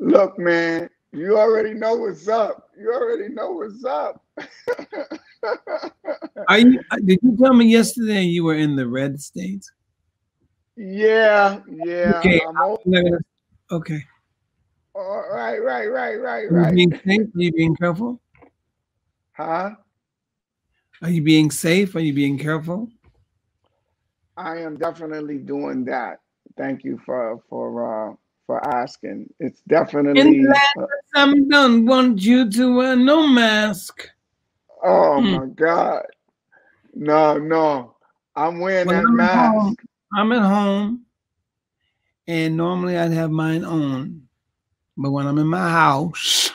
Look, man, you already know what's up. You already know what's up. Did you tell me yesterday you were in the red states? Yeah. Okay. Okay. All right, right. Are you being safe? Are you being careful? Huh? Are you being safe? Are you being careful? I am definitely doing that. Thank you for asking. It's definitely. I don't want you to wear no mask. Oh my God! No, I'm wearing that mask. I'm at home, and normally I'd have mine on, but when I'm in my house,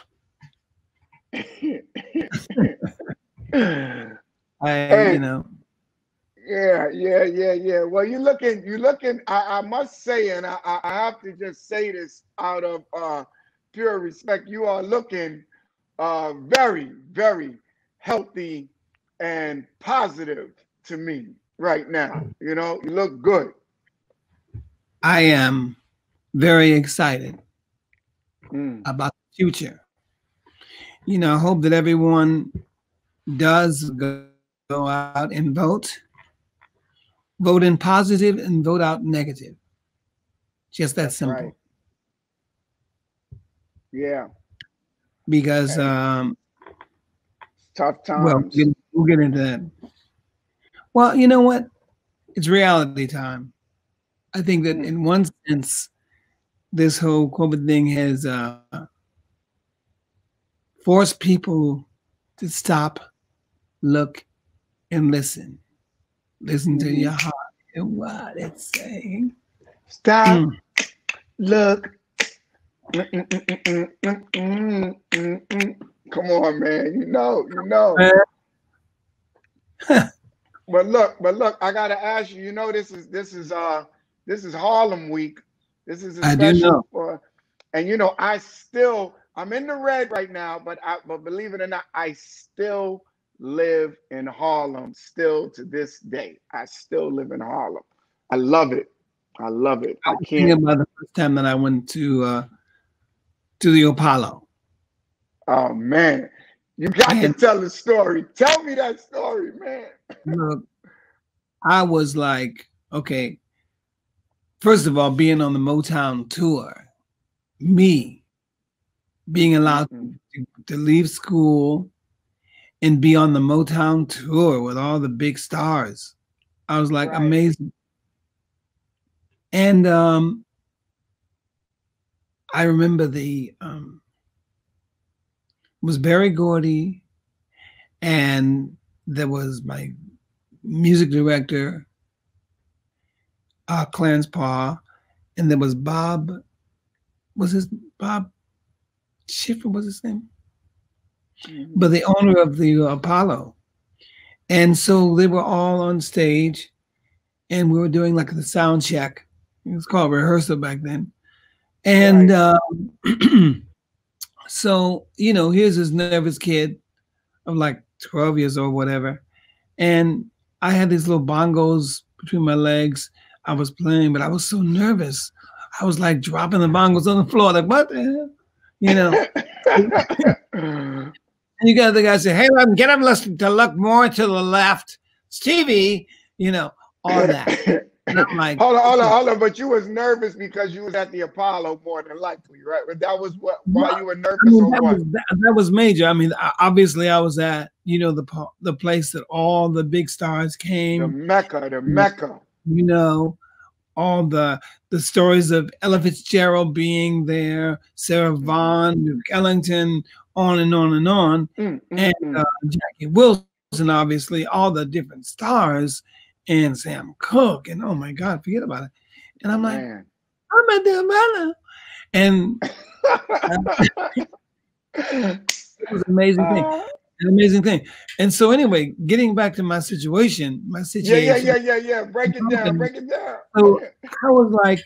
Yeah. Well, you're looking. I must say, and I have to just say this out of pure respect. You are looking very, very healthy and positive to me right now. You know, you look good. I am very excited about the future. You know, I hope that everyone does go out and vote. Vote in positive and vote out negative. Just that simple. Right. Yeah. Because tough times. Well, we'll get into that. Well, you know what? It's reality time. I think that in one sense, this whole COVID thing has forced people to stop, look, and listen. Listen to your heart and what it's saying. Stop. Look. Come on, man. You know. But look, I gotta ask you, this is Harlem Week. This is a special, I do know. And you know, I'm in the red right now, but believe it or not, I still live in Harlem still to this day. I still live in Harlem. I love it. I was thinking about the first time that I went to the Apollo. Oh man, you got to tell the story. Tell me that story, man. Look, I was like, okay. First of all, being on the Motown tour, me being allowed to leave school and be on the Motown tour with all the big stars. I was like, amazing. And I remember it was Barry Gordy, and there was my music director, Clarence Paul, and there was Bob Schiffer was his name? But the owner of the Apollo. And so they were all on stage and we were doing like the sound check. It was called rehearsal back then. And so, you know, here's this nervous kid of like 12 years old, whatever. And I had these little bongos between my legs. I was playing, but I was so nervous. I was like dropping the bongos on the floor. Like, what the hell? You know? And you got the guy say, "Hey, get him to look more to the left, Stevie." You know, all that. Like, hold on. But you was nervous because you was at the Apollo more than likely, right? But that was why you were nervous. I mean, or that was major. I mean, obviously, I was at the place that all the big stars came. The Mecca. You know, all the stories of Ella Fitzgerald being there, Sarah Vaughn, Duke Ellington. On and on and on, and Jackie Wilson and obviously all the different stars and Sam Cooke, and oh my God, forget about it. And I'm like, man. I'm a Demona. And it was an amazing thing. An amazing thing. And so anyway, getting back to my situation, Yeah. Break it down. So I was like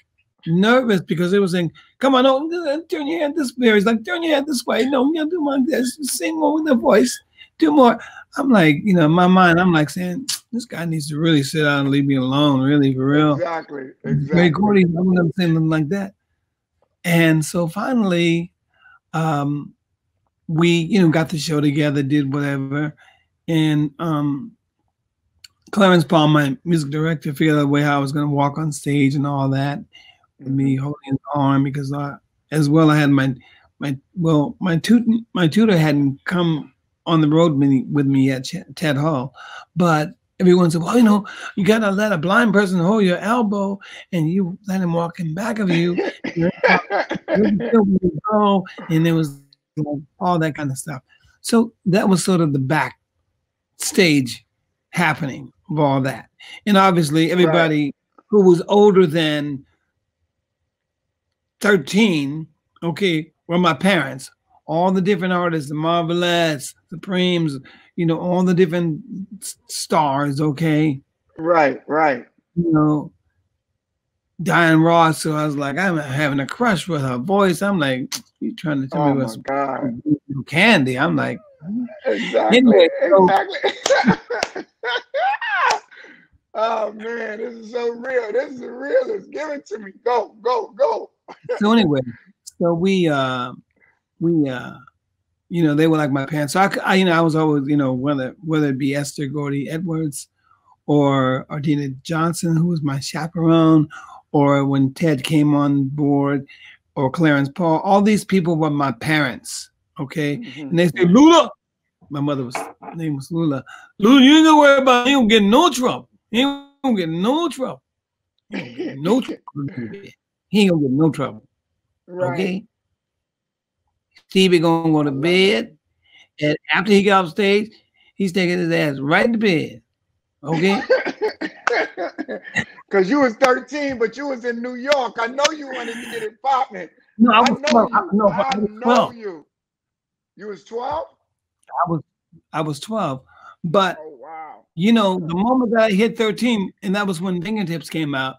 nervous because it was saying, come on, oh, turn your head this way. He's like, turn your head this way. No, you do like this. Sing more with the voice. Do more. I'm like, you know, in my mind, I'm like saying, this guy needs to really sit down and leave me alone, really, for real. Exactly. Barry Gordy, I'm going to say something like that. And so finally, we, you know, got the show together, did whatever. And Clarence Paul, my music director, figured out a way how I was going to walk on stage and all that, with me holding his arm, because I had my tutor hadn't come on the road with me yet, Ted Hull. But everyone said, well, you know, you got to let a blind person hold your elbow and you let him walk in back of you. And it was all that kind of stuff. So that was sort of the backstage happening of all that. And obviously everybody who was older than 13, okay, were my parents. All the different artists, the Marvelettes, Supremes, you know, all the different stars, okay? Right. You know, Diane Ross, so I was like, I'm having a crush with her voice. I'm like, you trying to tell me what's candy. I'm like, Exactly. Oh, man, this is so real. This is the realest. Give it to me. Go. So anyway, so we you know, they were like my parents. So I you know, I was always, you know, whether it be Esther Gordy Edwards or Ardina Johnson, who was my chaperone, or when Ted came on board, or Clarence Paul, all these people were my parents, okay? And they said, Lula, my mother's name was Lula. Lula, you ain't gonna worry about it. You don't get no trouble. You don't get no trouble. He ain't gonna get no trouble. Right. Okay. Stevie gonna go to bed, and after he got off stage, he's taking his ass right to bed. Okay. Because you was 13, but you was in New York. I know you wanted to get an apartment. No, I was 12. You was 12? I was 12. But you know, the moment that I hit 13, and that was when Fingertips came out.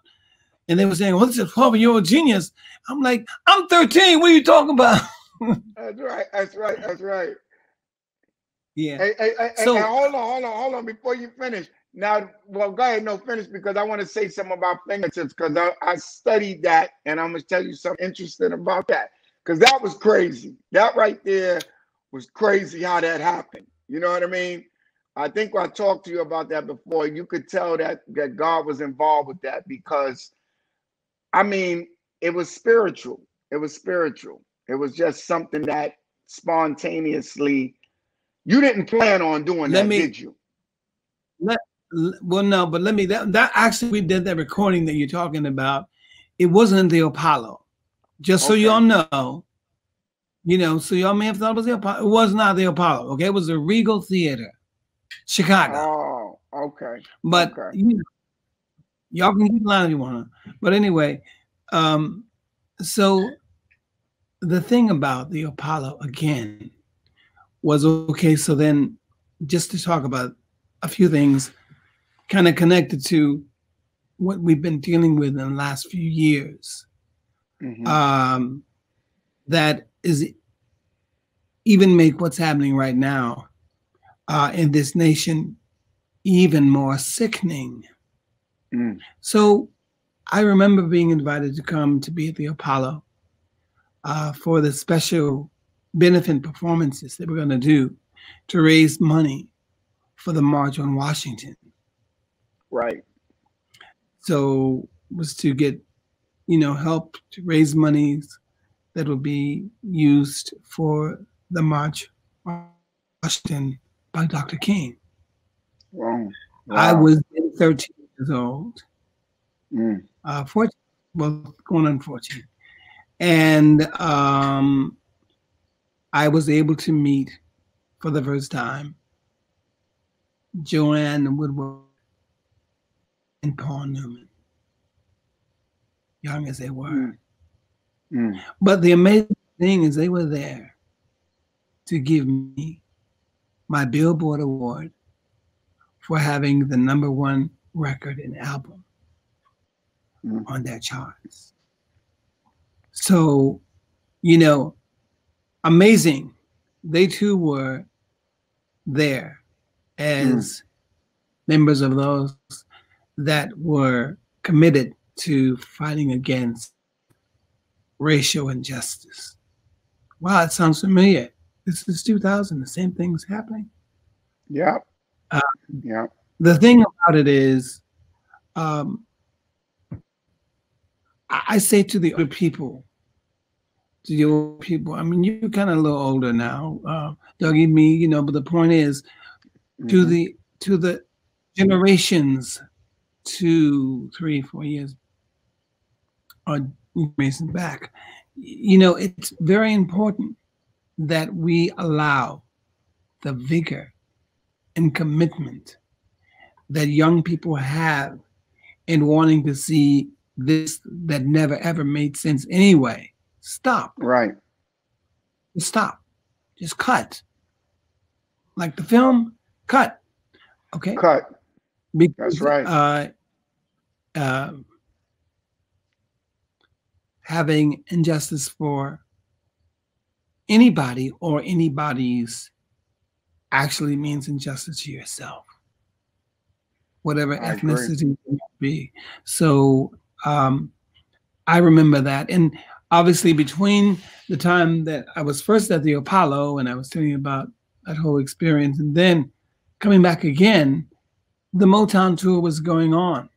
And they were saying, well, this is a 12-year-old genius. I'm like, I'm 13. What are you talking about? That's right. Yeah. Hey, hold on. Before you finish. Now, well, go ahead. No, finish, because I want to say something about Fingertips, because I studied that, and I'm going to tell you something interesting about that, because that was crazy. That right there was crazy how that happened. You know what I mean? I think I talked to you about that before. You could tell that God was involved with that, because, I mean, it was spiritual. It was just something that spontaneously, you didn't plan on doing did you? That actually, we did that recording that you're talking about. It wasn't the Apollo. Just so y'all know, so y'all may have thought it was the Apollo. It was not the Apollo, okay? It was the Regal Theater, Chicago. Oh, okay. But y'all can keep lying if you want to. But anyway, so the thing about the Apollo again was, okay, so then just to talk about a few things kind of connected to what we've been dealing with in the last few years. That is even make what's happening right now in this nation even more sickening. So I remember being invited to come to be at the Apollo for the special benefit performances that we're going to do to raise money for the March on Washington. Right. So was to get, help to raise monies that will be used for the March on Washington by Dr. King. Wow. I was 13 years old. 14, well, going on 14. And I was able to meet for the first time Joanne Woodward, and Paul Newman, young as they were. Mm. But the amazing thing is they were there to give me my Billboard Award for having the #1 record and album on their charts. So, you know, amazing. They too were there as members of those that were committed to fighting against racial injustice. Wow, it sounds familiar. This is 2000, the same thing's happening. Yeah. Yeah. The thing about it is, I say to the older people, I mean, you're kind of a little older now, Dougie, me, you know, but the point is, to the generations 2, 3, 4 years or recent back, you know, it's very important that we allow the vigor and commitment that young people have in wanting to see this that never ever made sense anyway. Stop. Right. Just stop. Just cut. Like the film, cut. Okay. Cut. Because, that's right. Having injustice for anybody or anybody's actually means injustice to yourself, whatever ethnicity it might be. So I remember that. And obviously between the time that I was first at the Apollo and I was telling you about that whole experience and then coming back again, the Motown tour was going on.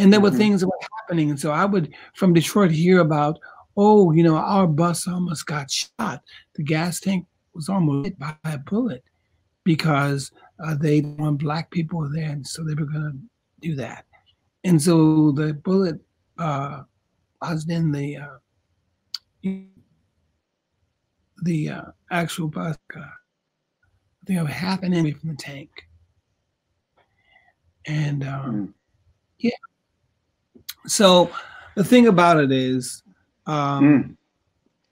And there were things that were happening. And so I would, from Detroit, hear about, oh, you know, our bus almost got shot. The gas tank was almost hit by a bullet because they didn't want black people there. And so they were going to do that. And so the bullet was in the actual bus, I think it was half an inch from the tank. And yeah. So the thing about it is the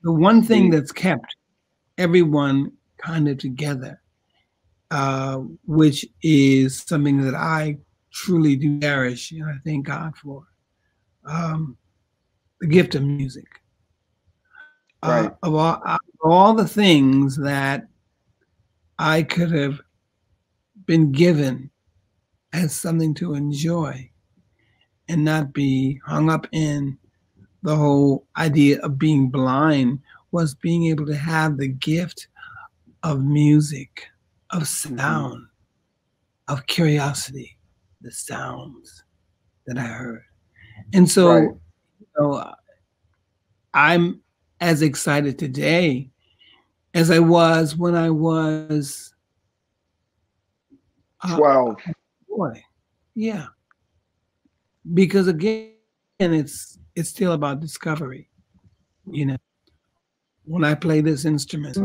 one thing that's kept everyone kind of together, which is something that I truly do cherish and I thank God for, the gift of music. Right. Of all the things that I could have been given as something to enjoy and not be hung up in the whole idea of being blind, was being able to have the gift of music, of sound, of curiosity, the sounds that I heard. And so you know, I'm as excited today as I was when I was 12. Boy. Yeah. Because again, it's still about discovery. You know, when I play this instrument,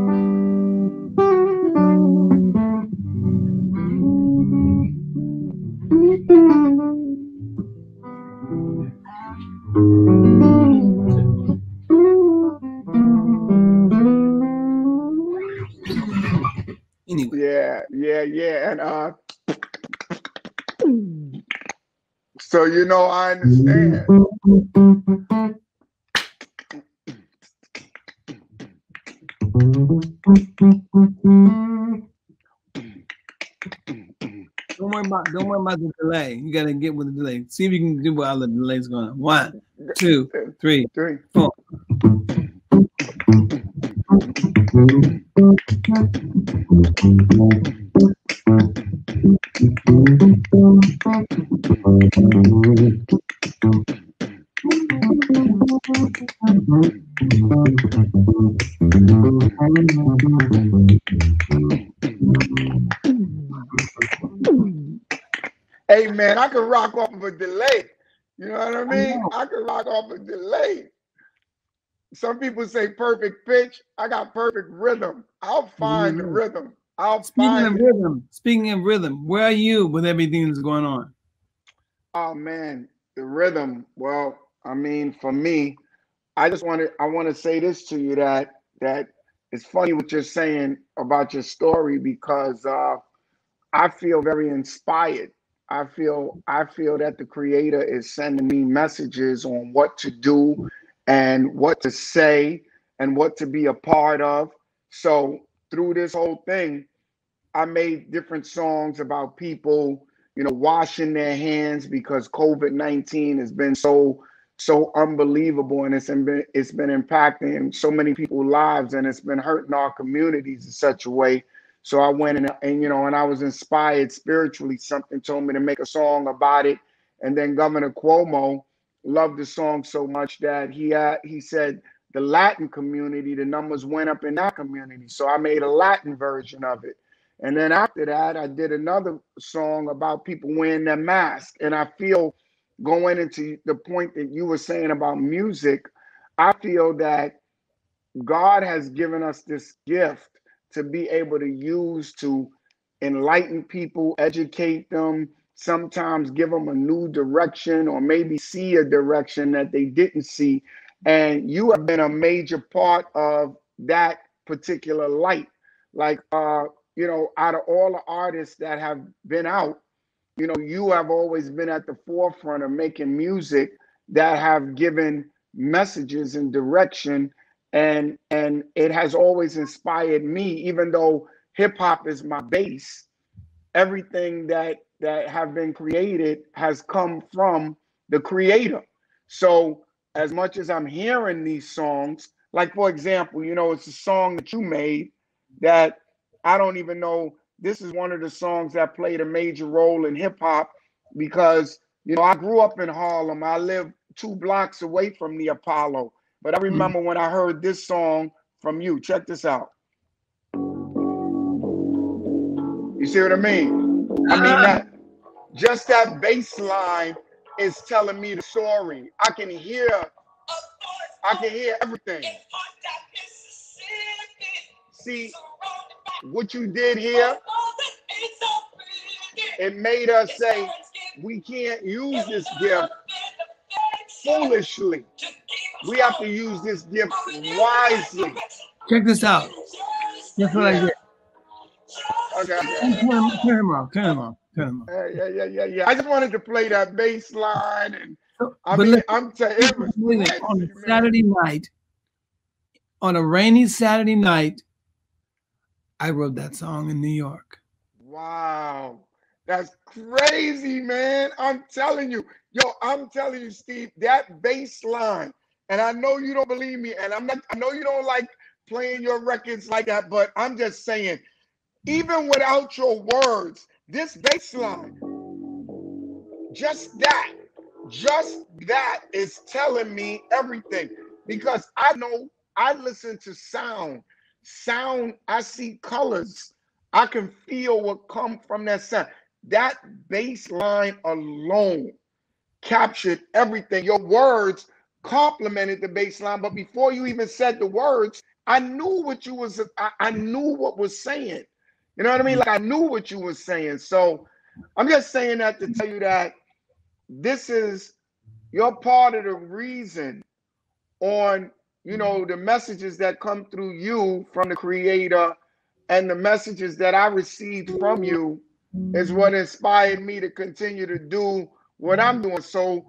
anyway. Yeah. And so, you know, I understand. Don't worry about the delay. You gotta get with the delay. See if you can do while the delay's going on. 1, 2, 3, 4. Hey man, I could rock off of a delay. You know what I mean? I could rock off a delay. Some people say perfect pitch. I got perfect rhythm. I'll find the rhythm. I'll find Speaking of rhythm, where are you with everything that's going on? Oh man, the rhythm. Well, I mean, for me, I want to say this to you that it's funny what you're saying about your story, because I feel very inspired. I feel that the Creator is sending me messages on what to do and what to say and what to be a part of. So through this whole thing, I made different songs about people, you know, washing their hands, because COVID-19 has been so unbelievable, and it's been impacting so many people's lives, and it's been hurting our communities in such a way. So I went and I was inspired spiritually. Something told me to make a song about it. And then Governor Cuomo loved the song so much that he said the Latin community, the numbers went up in that community. So I made a Latin version of it. And then after that, I did another song about people wearing their mask. And I feel, going into the point that you were saying about music, I feel that God has given us this gift to be able to use to enlighten people, educate them, sometimes give them a new direction, or maybe see a direction that they didn't see. And you have been a major part of that particular light. Like, out of all the artists that have been out, you know, you have always been at the forefront of making music that have given messages and direction. And it has always inspired me, even though hip hop is my base. Everything that have been created has come from the Creator. So as much as I'm hearing these songs, like, for example, you know, it's a song that you made that I don't even know. This is one of the songs that played a major role in hip hop, because, you know, I grew up in Harlem. I lived 2 blocks away from the Apollo. But I remember when I heard this song from you. Check this out. You see what I mean? I mean, just that bass line is telling me the story. I can hear everything. See, what you did here, it made us say, we can't use this gift foolishly. We have to use this gift wisely. Check this out. That's what I did. Okay. Turn him off. Yeah. I just wanted to play that bass line. And on a Saturday night, on a rainy Saturday night, I wrote that song in New York. Wow. That's crazy, man. I'm telling you. Yo, I'm telling you, Steve, that bass line, and I know you don't believe me, and I know you don't like playing your records like that, but I'm just saying, even without your words, this bass line, just that is telling me everything. Because I know, I listen to sound, I see colors, I can feel what come from that sound. That bass line alone captured everything. Your words complemented the bass line, but before you even said the words, I knew what was saying. You know what I mean? Like, I knew what you were saying. So I'm just saying that to tell you that this is, you're part of the reason on, you know, the messages that come through you from the Creator, and the messages that I received from you is what inspired me to continue to do what I'm doing. So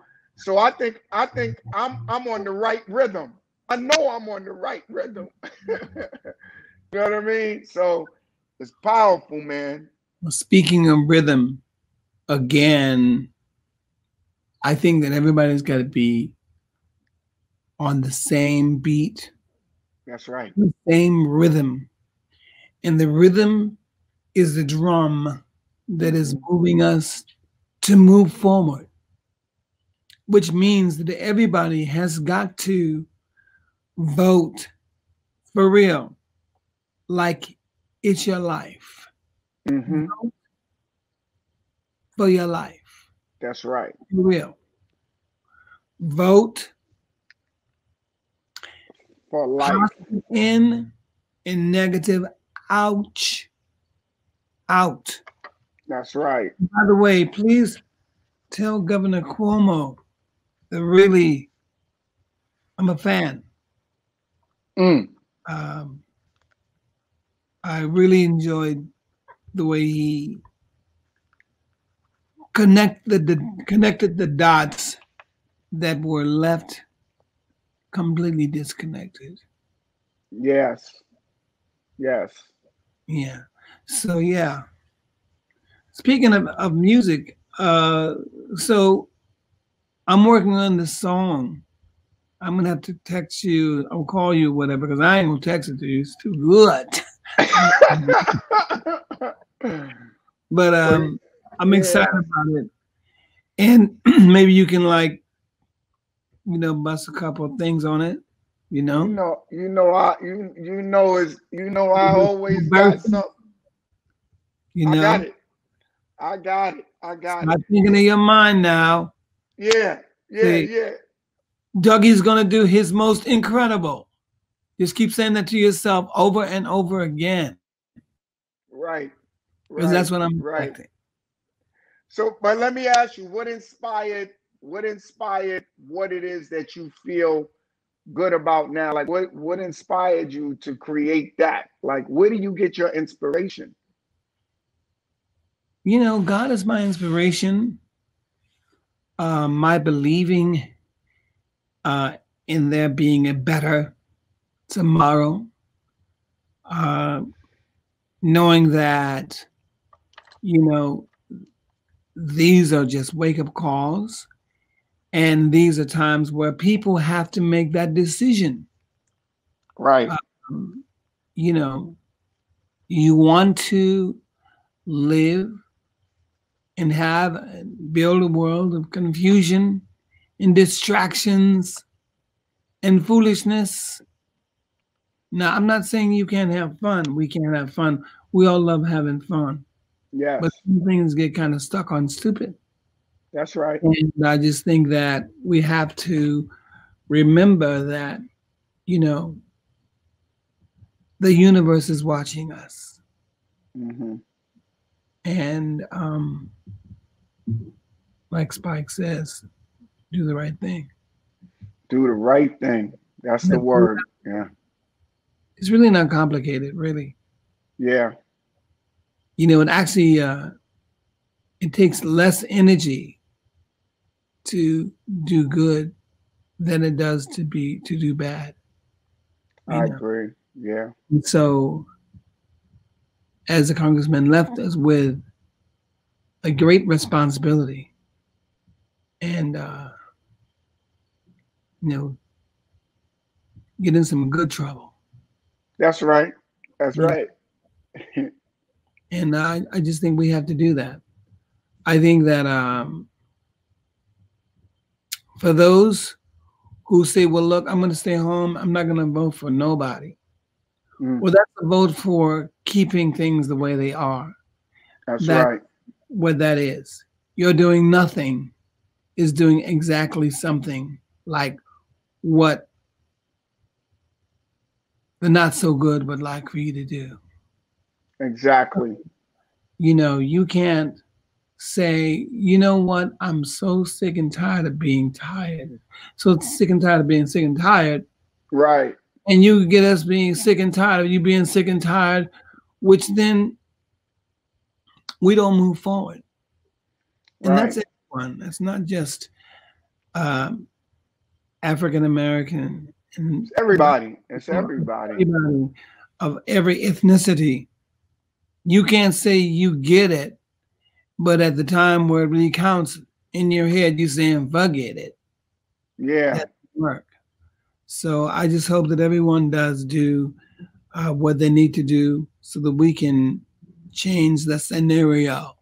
I think I'm on the right rhythm. I know I'm on the right rhythm. You know what I mean? So it's powerful, man. Well, speaking of rhythm, again, I think that everybody's got to be on the same beat. That's right. The same rhythm. And the rhythm is the drum that is moving us to move forward, which means that everybody has got to vote for real, like it's your life. Mm-hmm. Vote for your life. That's right. For real. Vote for life. Positive in and negative ouch out. That's right. By the way, please tell Governor Cuomo that really I'm a fan. I really enjoyed the way he connected the dots that were left completely disconnected. Yes. Yes. Yeah. So yeah. Speaking of music, so I'm working on this song. I'm gonna have to text you, I'll call you, whatever, because I ain't gonna text it to you. It's too good. But I'm excited about it, and maybe you can, like, you know, bust a couple of things on it. I always got something. I got it. I'm thinking of your mind now. Yeah. Dougie's gonna do his most incredible. Just keep saying that to yourself over and over again. Right. Because that's what I'm expecting. So, but let me ask you, what inspired what it is that you feel good about now? Like, what inspired you to create that? Like, where do you get your inspiration? You know, God is my inspiration. My believing in there being a better tomorrow. Knowing that, you know, these are just wake-up calls, and these are times where people have to make that decision. Right. You know, you want to live and build a world of confusion and distractions and foolishness. Now, I'm not saying you can't have fun. We can't have fun. We all love having fun. Yeah, but some things get kind of stuck on stupid. That's right. And I just think that we have to remember that, you know, the universe is watching us. Mm-hmm. And like Spike says, do the right thing. Do the right thing. That's the word. Yeah. It's really not complicated, really. Yeah. You know, it actually, it takes less energy to do good than it does to do bad. I agree. Yeah. And so, as the congressman left us with a great responsibility, and you know, get in some good trouble. That's right. That's right. And I just think we have to do that. I think that for those who say, well, look, I'm going to stay home, I'm not going to vote for nobody. Mm. Well, that's a vote for keeping things the way they are. That's right. What that is. You're doing nothing is doing exactly something like what the not so good would like for you to do. Exactly. You know, you can't say, you know what, I'm so sick and tired of being tired. So sick and tired of being sick and tired. Right. And you get us being sick and tired of you being sick and tired, which then we don't move forward. And that's everyone. That's not just African-American. It's everybody. It's everybody. Everybody of every ethnicity. You can't say you get it, but at the time where it really counts in your head, you're saying, forget it. Yeah. That doesn't work. So I just hope that everyone does do what they need to do so that we can change the scenario.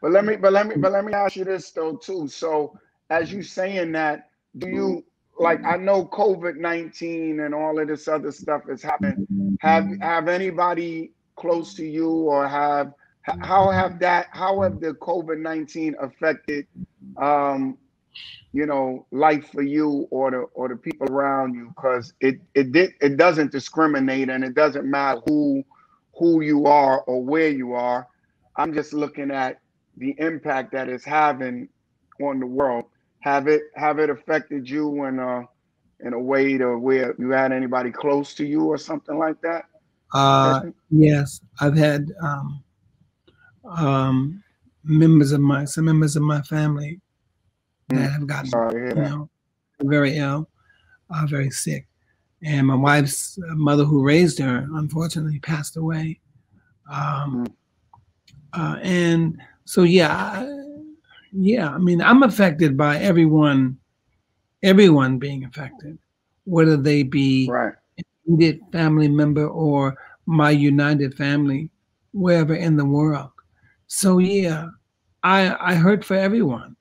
But let me ask you this though too. So as you saying that, do you, like, I know COVID-19 and all of this other stuff is happening. Have anybody close to you, or how have the COVID-19 affected, you know, life for you or the people around you? Because it doesn't discriminate, and it doesn't matter who you are or where you are. I'm just looking at the impact that it's having on the world. Have it affected you in a way to where you had anybody close to you or something like that? Yes, I've had some members of my family that have gotten very ill, very sick, and my wife's mother, who raised her, unfortunately passed away. And so, yeah, I mean, I'm affected by everyone being affected, whether they be an immediate family member or my united family, wherever in the world. So yeah, I hurt for everyone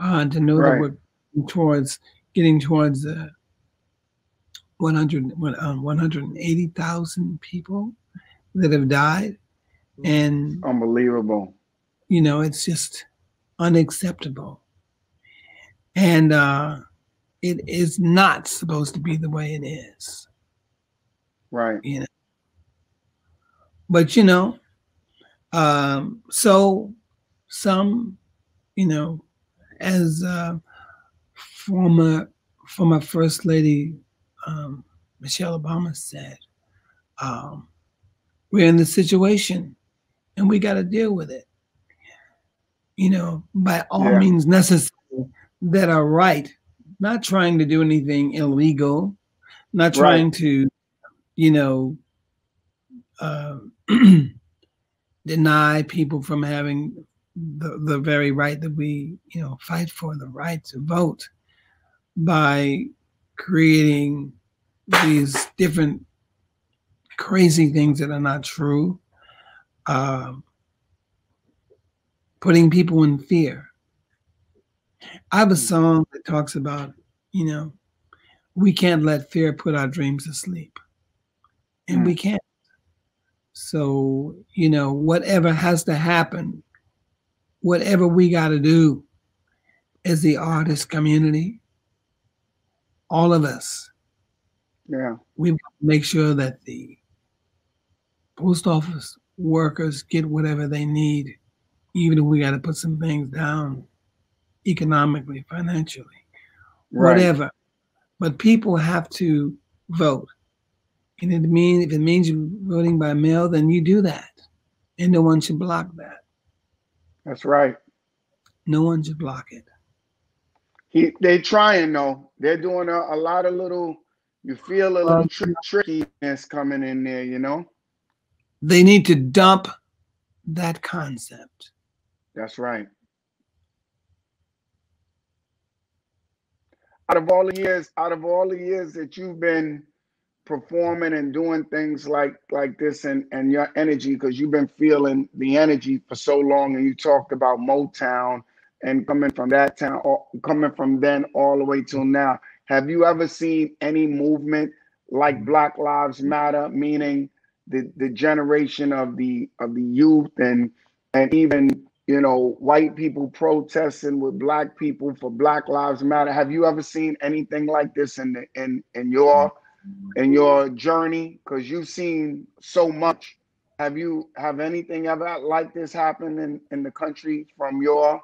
to know that we're getting towards 180,000 people that have died. And unbelievable, you know, it's just unacceptable, and it is not supposed to be the way it is, you know. But you know, so some, you know, as former First Lady Michelle Obama said, we're in the situation and we got to deal with it, you know, by all means necessary that are right. Not trying to do anything illegal, not trying to, you know, deny people from having the very right that we, you know, fight for, the right to vote, by creating these different crazy things that are not true, putting people in fear. I have a song that talks about, you know, we can't let fear put our dreams to sleep, and we can't. So, you know, whatever has to happen, whatever we got to do as the artist community, all of us, we've got to make sure that the post office workers get whatever they need, even if we got to put some things down economically, financially, whatever. But people have to vote. And it means, if it means you're voting by mail, then you do that. And no one should block that. That's right. No one should block it. They're trying, though. They're doing a lot of little, you feel a little trickiness coming in there, you know? They need to dump that concept. That's right. Out of all the years that you've been performing and doing things like this, and your energy, because you've been feeling the energy for so long, and you talked about Motown and coming from that town, or coming from then all the way till now, have you ever seen any movement like Black Lives Matter, meaning the generation of the youth, and even, you know, white people protesting with black people for Black Lives Matter? Have you ever seen anything like this in your journey? Because you've seen so much. Have anything ever like this happened in the country from your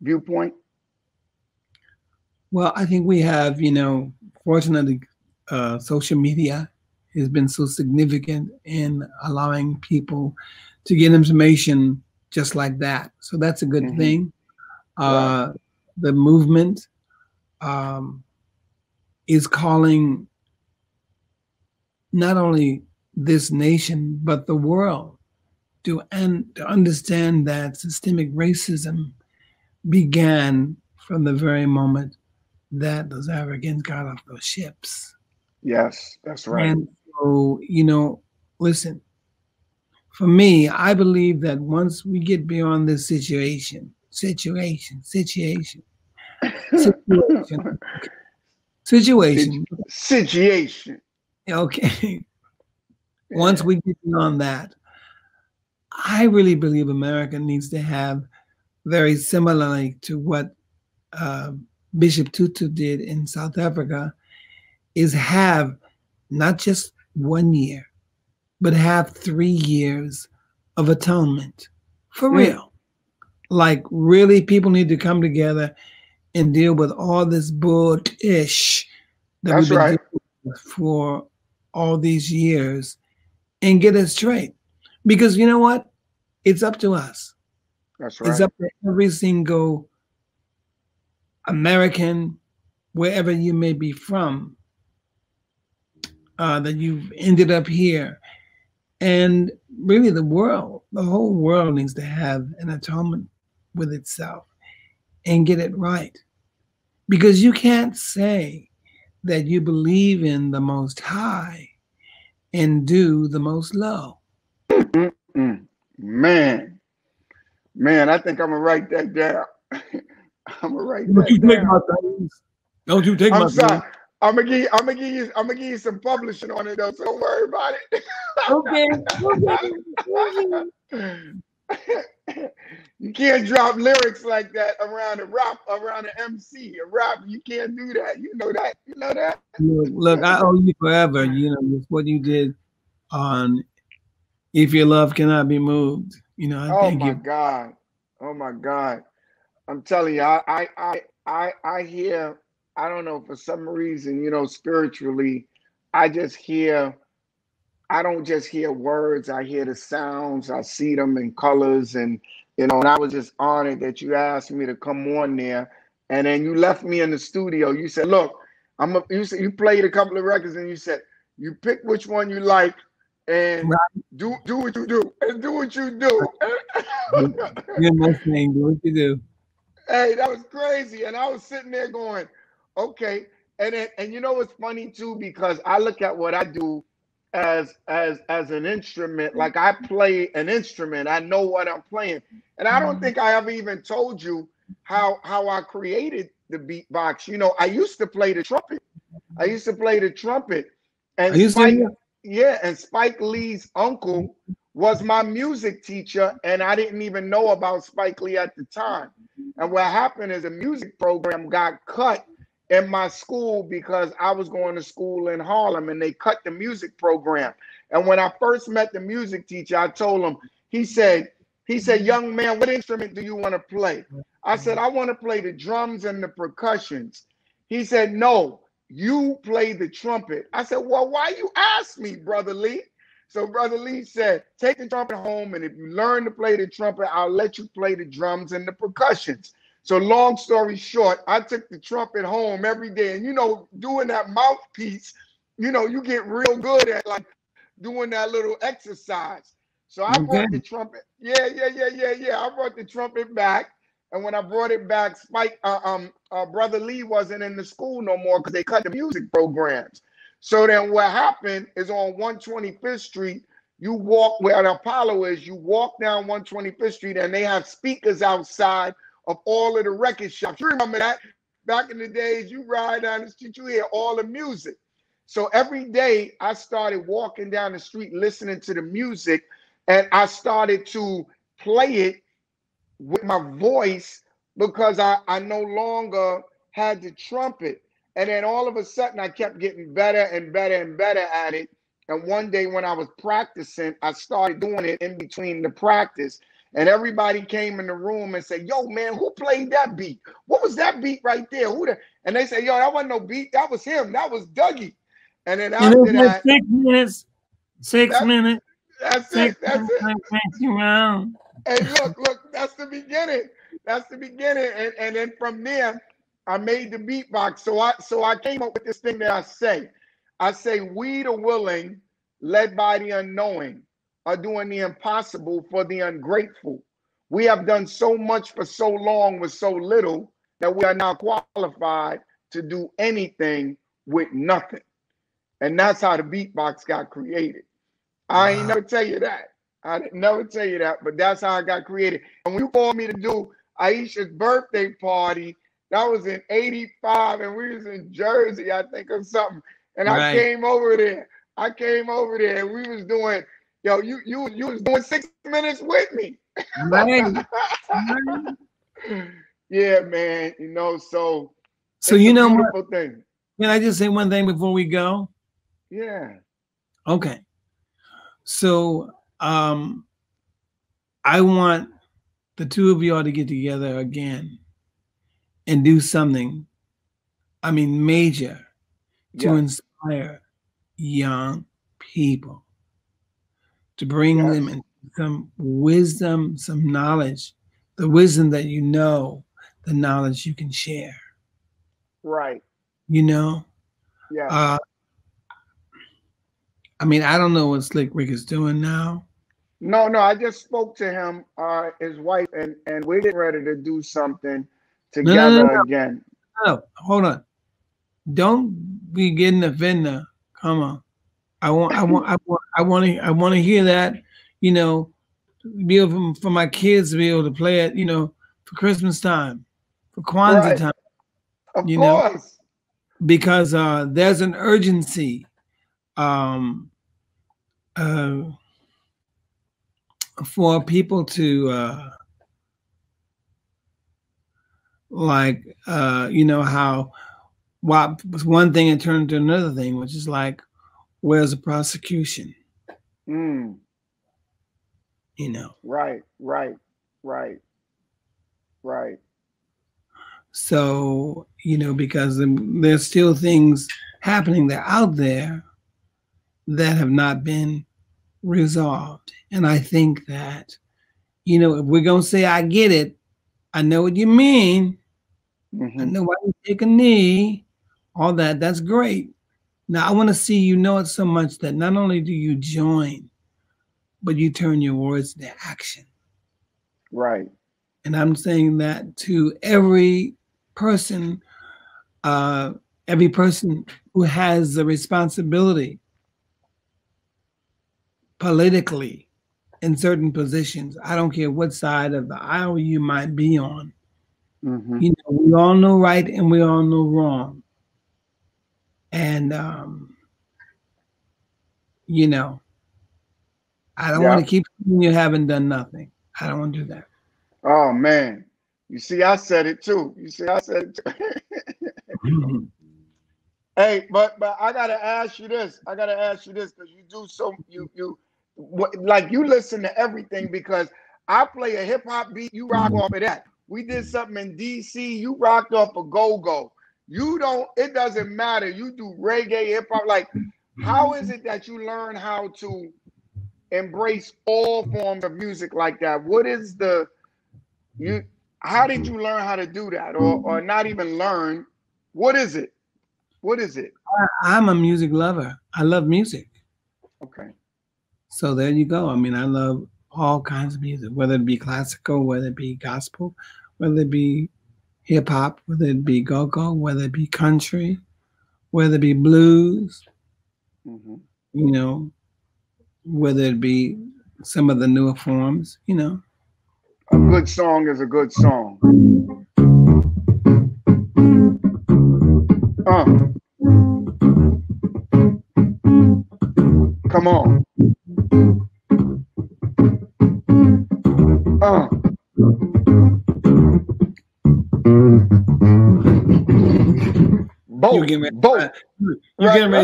viewpoint? Well, I think we have, you know, fortunately, social media has been so significant in allowing people to get information just like that. So that's a good thing. The movement is calling not only this nation, but the world to understand that systemic racism began from the very moment that those Africans got off those ships. Yes, that's right. And so, you know, listen, for me, I believe that once we get beyond this situation. Okay. Once we get beyond that, I really believe America needs to have, very similarly to what Bishop Tutu did in South Africa, is have not just 1 year, but have 3 years of atonement for real. Like, really, people need to come together and deal with all this bullish that we've been dealing with for all these years and get it straight. Because you know what? It's up to us. That's right. It's up to every single American, wherever you may be from, that you've ended up here. And really the world, the whole world needs to have an atonement with itself and get it right. Because you can't say that you believe in the Most High and do the Most Low. Man, I think I'm gonna write that down. I'm gonna write that down. Don't you take my time. I'm gonna give you some publishing on it though, so don't worry about it. Okay. You can't drop lyrics like that around a rap, around an MC, a rapper. You can't do that. You know that. You know that. Look, I owe you forever. You know, with what you did on If Your Love Cannot Be Moved. You know, I thank you. Oh my God. Oh my God. I'm telling you, I hear, I don't know, for some reason, you know, spiritually, I just hear, I don't just hear words, I hear the sounds, I see them in colors, and, you know, and I was just honored that you asked me to come on there. And then you left me in the studio. You said, look, you played a couple of records and you said, you pick which one you like and do what you do. And do what you do. You're listening, do what you do. Hey, that was crazy. And I was sitting there going, okay. And you know what's funny too, because I look at what I do as an instrument. Like, I play an instrument, I know what I'm playing. And I don't think I ever even told you how I created the beatbox. You know, I used to play the trumpet. And Spike Lee's uncle was my music teacher, and I didn't even know about Spike Lee at the time. And what happened is a music program got cut in my school because I was going to school in Harlem, and they cut the music program. And when I first met the music teacher, I told him, he said, young man, what instrument do you want to play? I said, I want to play the drums and the percussions. He said, no, you play the trumpet. I said, well, why you ask me, Brother Lee? So Brother Lee said, take the trumpet home, and if you learn to play the trumpet, I'll let you play the drums and the percussions. So long story short, I took the trumpet home every day. And, you know, doing that mouthpiece, you know, you get real good at, like, doing that little exercise. So I brought the trumpet. I brought the trumpet back. And when I brought it back, Brother Lee wasn't in the school no more because they cut the music programs. So then what happened is on 125th Street, you walk where the Apollo is, you walk down 125th Street and they have speakers outside of all of the record shops. You remember that? Back in the days, you ride down the street, you hear all the music. So every day I started walking down the street, listening to the music, and I started to play it with my voice because I no longer had the trumpet. And then all of a sudden, I kept getting better and better and better at it. And one day when I was practicing, I started doing it in between the practice. And everybody came in the room and said, yo, man, who played that beat? What was that beat right there? And they said, yo, that wasn't no beat. That was him. That was Dougie. And then after that. 6 minutes. 6 minutes. That's it. That's it. And look, that's the beginning. That's the beginning. And then from there, I made the beatbox. So I came up with this thing that I say, we the willing, led by the unknowing, are doing the impossible for the ungrateful. We have done so much for so long with so little that we are now qualified to do anything with nothing. And that's how the beatbox got created. I ain't never tell you that. I didn't never tell you that, but that's how I got created. And when you called me to do Aisha's birthday party, that was in 85, and we was in Jersey, I think, or something. And I came over there. And we was doing, yo, you was doing 6 minutes with me. Right. Yeah, man. You know, so you know what? Thing. Can I just say one thing before we go? Yeah. Okay. So I want the two of you ought to get together again and do something, I mean, major to inspire young people, to bring them in some wisdom, some knowledge, the wisdom that you know, the knowledge you can share. Right. You know? Yeah. I mean, I don't know what Slick Rick is doing now. No, no, I just spoke to him, his wife, and we're getting ready to do something together again. No, hold on. Don't be getting offended. Come on. I want to hear that, you know, be able for my kids to be able to play it, you know, for Christmas time, for Kwanzaa time. Of course. Know, because there's an urgency. For people to you know how WAP was one thing and turned to another thing, which is like, where's the prosecution? Mm. You know. Right. So, you know, because there's still things happening that are out there that have not been resolved. And I think that, you know, if we're going to say, I get it, I know what you mean, I know why you take a knee, all that, that's great. Now, I want to see you know it so much that not only do you join, but you turn your words into action. Right. And I'm saying that to every person who has the responsibility politically in certain positions. I don't care what side of the aisle you might be on. You know, we all know right and we all know wrong. And, you know, I don't want to keep saying you haven't done nothing. I don't want to do that. Oh, man. You see, I said it too. Hey, but I got to ask you this. Because you do so, like, you listen to everything, because I play a hip hop beat, you rock off of that. We did something in DC, you rocked off a go-go. You don't, it doesn't matter. You do reggae, hip hop. Like, how is it that you learn how to embrace all forms of music like that? What is the, how did you learn how to do that? Or not even learn, what is it? What is it? I'm a music lover. I love music. Okay. So there you go. I mean, I love all kinds of music, whether it be classical, whether it be gospel, whether it be hip hop, whether it be go-go, whether it be country, whether it be blues, you know, whether it be some of the newer forms, you know. A good song is a good song. Come on. Both. You're gonna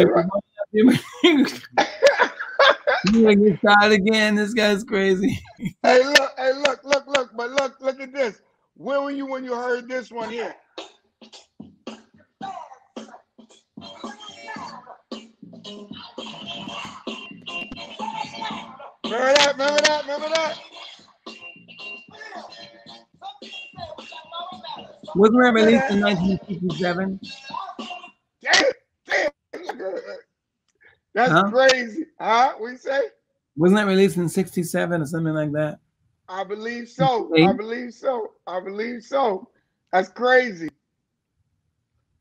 get tired again. This guy's crazy. Hey, look! Hey, look! Look! Look! But look! Look at this. Where were you when you heard this one here? Remember that? Remember that? Remember that? Wasn't that released in 1967? That's crazy. Huh? What do you say? Wasn't that released in 67 or something like that? I believe so. That's crazy.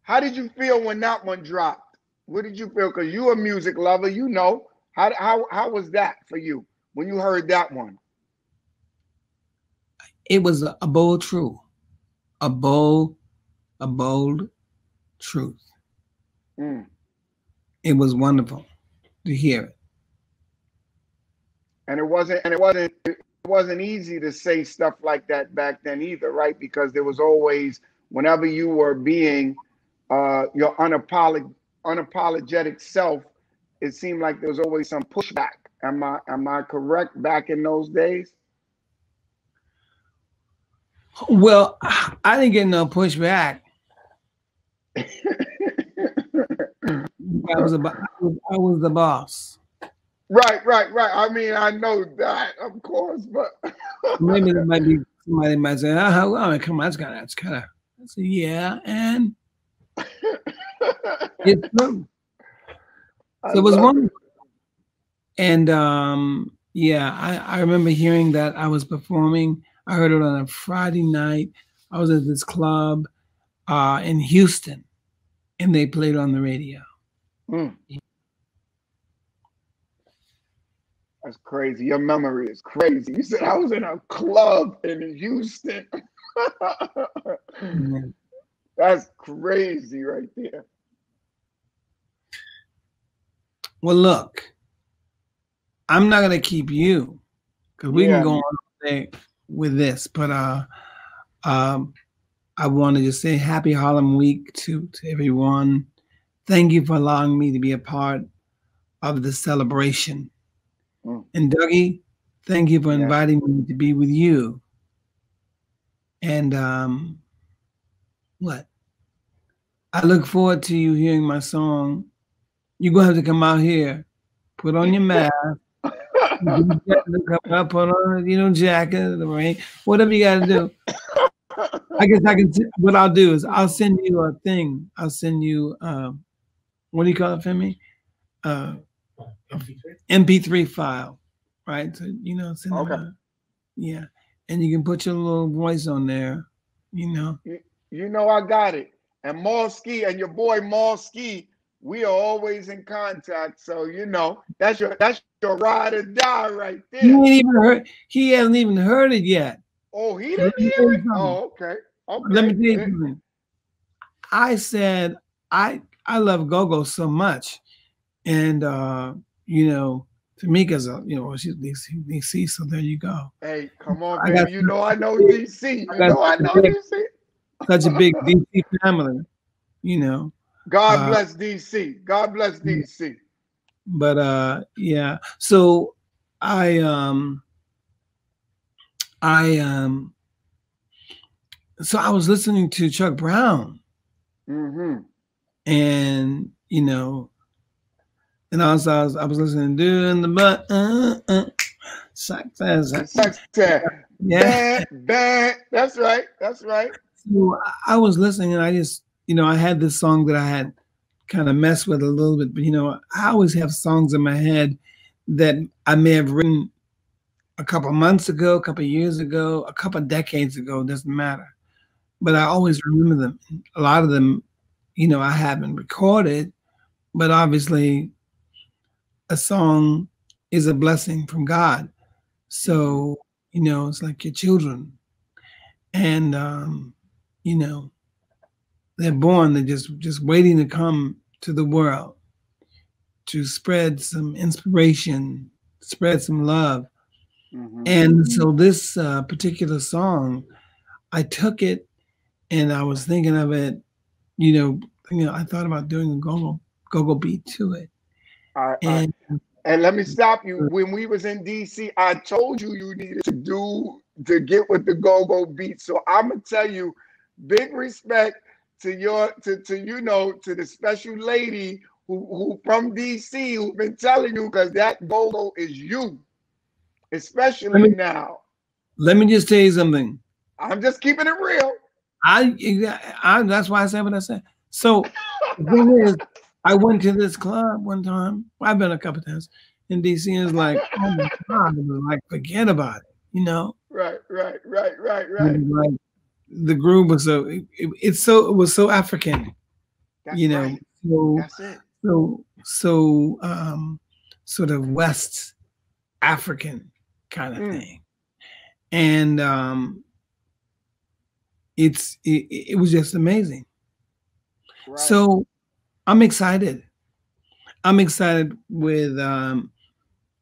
How did you feel when that one dropped? What did you feel? Because you're a music lover, you know. How was that for you when you heard that one? It was a bold truth. A bold truth. It was wonderful to hear it. And it wasn't easy to say stuff like that back then either, right? Because there was always, whenever you were being your unapologetic self, it seemed like there was always some pushback. Am I correct back in those days? Well, I didn't get no pushback. I was the boss. Right. I mean, I know that, of course, but maybe there might be somebody might say, "Oh, I mean, come on, that's kind of." I said, "Yeah," and it's true. So it was wonderful. And yeah, I remember hearing that I was performing. I heard it on a Friday night. I was at this club in Houston, and they played on the radio. Mm. That's crazy. Your memory is crazy. You said I was in a club in Houston. Mm-hmm. That's crazy right there. Well, look, I'm not going to keep you because we can go on all day with this, but I want to just say happy Harlem Week to everyone. Thank you for allowing me to be a part of the celebration. Mm. And Dougie, thank you for inviting me to be with you. And I look forward to you hearing my song. You're going to have to come out here, put on your mask, put on, jacket, whatever you got to do. I guess I can, what I'll do is I'll send you a thing. I'll send you, what do you call it for me? MP3 file, right? So, send it out. Yeah. And you can put your little voice on there, I got it. And Malski and your boy Malski, we are always in contact. So, that's your ride or die right there. He hasn't even heard it yet. Oh, he didn't hear it? Oh, okay. Let me tell you something. I said, I love Gogo so much. And, Tamika's she's DC, so there you go. Hey, come on, man. I know DC. I know DC. Such a big DC family, God bless DC. God bless DC. But yeah. So I was listening to Chuck Brown. Mm-hmm. And and also I was listening to doing the success. Yeah. Bad. That's right. So I was listening, and I just I had this song that I had kind of messed with a little bit, but I always have songs in my head that I may have written a couple months ago, a couple years ago, a couple decades ago, it doesn't matter. But I always remember them. A lot of them, I haven't recorded, but obviously a song is a blessing from God. So, it's like your children. And, they're born, they're just waiting to come to the world to spread some inspiration, spread some love. Mm-hmm. And so this particular song, I took it and I was thinking of it, I thought about doing a go-go beat to it. All right, and let me stop you. When we was in DC, I told you needed to get with the go-go beat. So I'm gonna tell you, big respect to your to the special lady who from DC who's been telling you, because that go-go is you, especially now. Let me just tell you something. I'm just keeping it real. I that's why I said what I said. So the thing is, I went to this club one time. I've been a couple times in DC, and it's like, oh my God, forget about it, Right. And like, the groove was so it was so African, that's right. So that's it. Sort of West African kind of thing, and it was just amazing. Right. So I'm excited. I'm excited with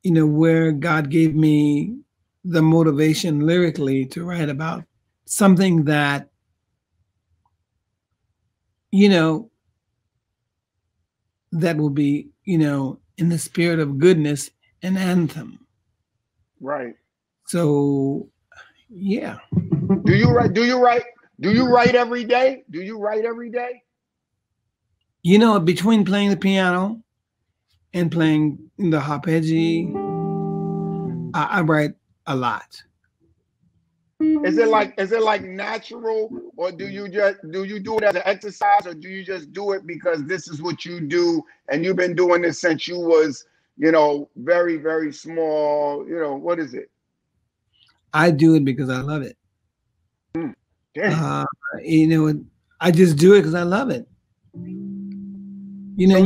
where God gave me the motivation lyrically to write about something that, that will be, in the spirit of goodness, an anthem. Right. So Yeah. Do you write every day? Do you write every day? You know, between playing the piano and playing the arpeggio, I write a lot. Is it like natural, or do you do it as an exercise, or do you just do it because this is what you do and you've been doing this since you was, you know, very, very small, you know, what is it? I do it because I love it. You know, I just do it because I love it. You know, so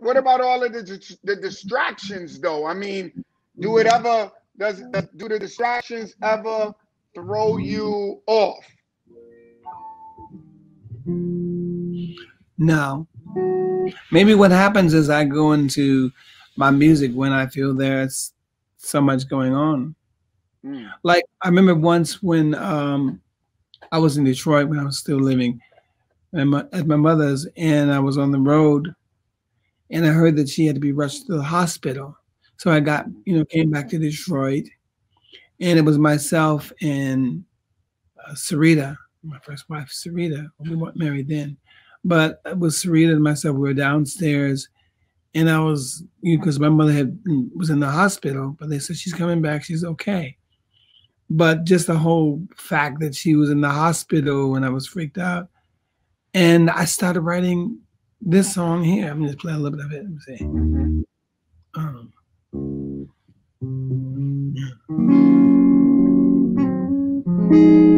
what about all of the distractions though? I mean, do the distractions ever throw you off? No. Maybe what happens is I go into my music when I feel there's so much going on. Like, I remember once when I was in Detroit when I was still living at my mother's, and I was on the road, and I heard that she had to be rushed to the hospital. So I got, you know, came back to Detroit, and it was myself and Sarita, my first wife, Sarita. We weren't married then, but it was Sarita and myself. We were downstairs, and I was, you know, because my mother was in the hospital, but they said she's coming back, she's okay. But just the whole fact that she was in the hospital, and I was freaked out, and I started writing this song here. I'm just playing a little bit of it. Let me see.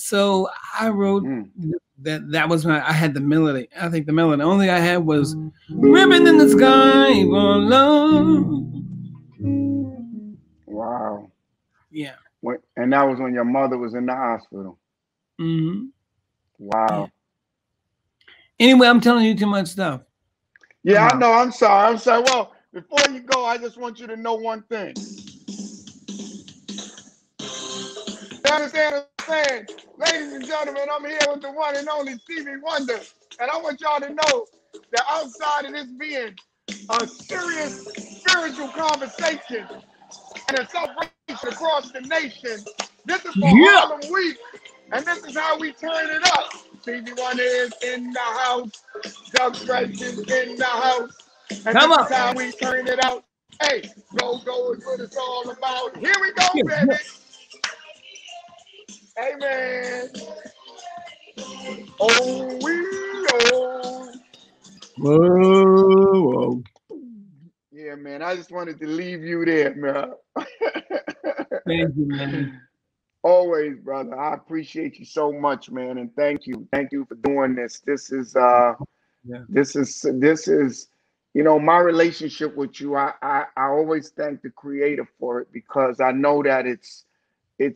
So I wrote that was when I had the melody. I think the melody only I had was Ribbon in the Sky for love. Wow. Yeah. And that was when your mother was in the hospital. Mm-hmm. Wow. Anyway, I'm telling you too much stuff. Yeah, I know. I'm sorry. Well, before you go, I just want you to know one thing. You understand what I'm saying? Ladies and gentlemen, I'm here with the one and only Stevie Wonder, and I want y'all to know that outside of this being a serious spiritual conversation and a celebration across the nation, this is for Harlem Week, and this is how we turn it up. Stevie Wonder is in the house, Doug Fresh is in the house, and this is how we turn it out. Hey, go is what it's all about. Here we go, baby. Amen. Oh, whoa. Yeah, man. I just wanted to leave you there, man. Thank you, man. Always, brother. I appreciate you so much, man, and thank you. Thank you for doing this. This is, you know, my relationship with you. I always thank the creator for it, because I know that it's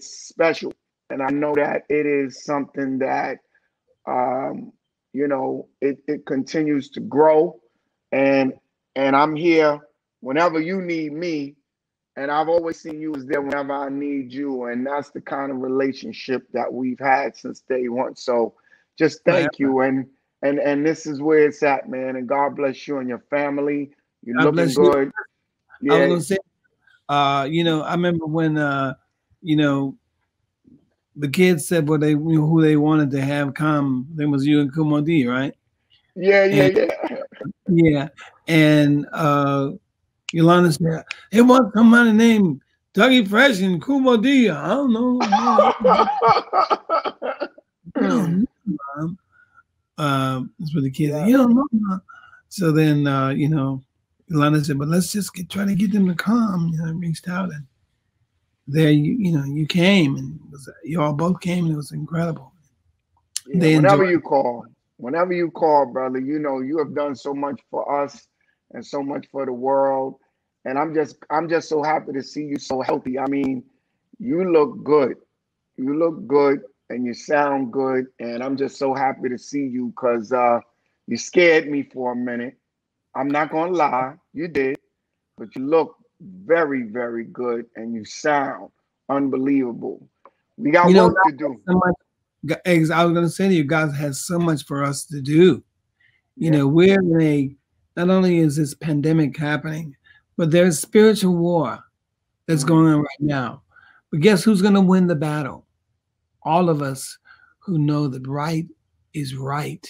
special. And I know that it is something that, you know, it continues to grow. And I'm here whenever you need me. And I've always seen you as there whenever I need you. And that's the kind of relationship that we've had since day one. So just thank you. And this is where it's at, man. And God bless you and your family. You're looking good. Yeah. I was going to say, you know, I remember when, you know, the kids said what they who they wanted to have come. There was you and Kumo D, right? Yeah. And Yolanda said, it was somebody named Doug E. Fresh and Kumo D. I don't know. Mom. That's what the kids said. You don't know, Mom. So then, you know, Yolanda said, but let's just try to get them to come. You know, I reached out and there you came, and you all both came, and it was incredible. Yeah, whenever you call, brother, you know you have done so much for us and so much for the world, and I'm just so happy to see you so healthy. I mean, you look good. and you sound good. And I'm just so happy to see you because you scared me for a minute. I'm not going to lie. You did. But you look very, very good. And you sound unbelievable. We got work to do. I was going to say to you, God has so much for us to do. You know, we're in a, not only is this pandemic happening, but there's spiritual war that's going on right now. But guess who's going to win the battle? All of us who know that right is right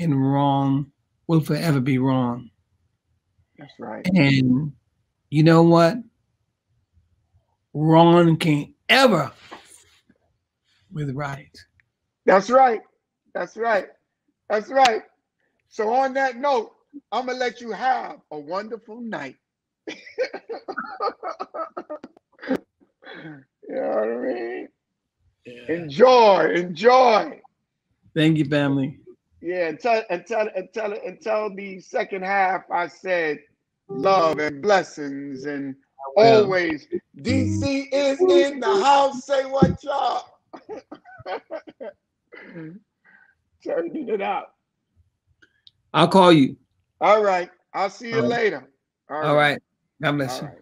and wrong will forever be wrong. That's right. And you know what? Wrong can't ever with right. That's right. That's right. That's right. So on that note, I'm going to let you have a wonderful night. You know what I mean? Yeah. Enjoy, enjoy. Thank you, family. Yeah, and tell the second half I said love and blessings and always. DC is in the house. Say what's up. Turning it up. I'll call you. All right. I'll see you later. All right. God bless you.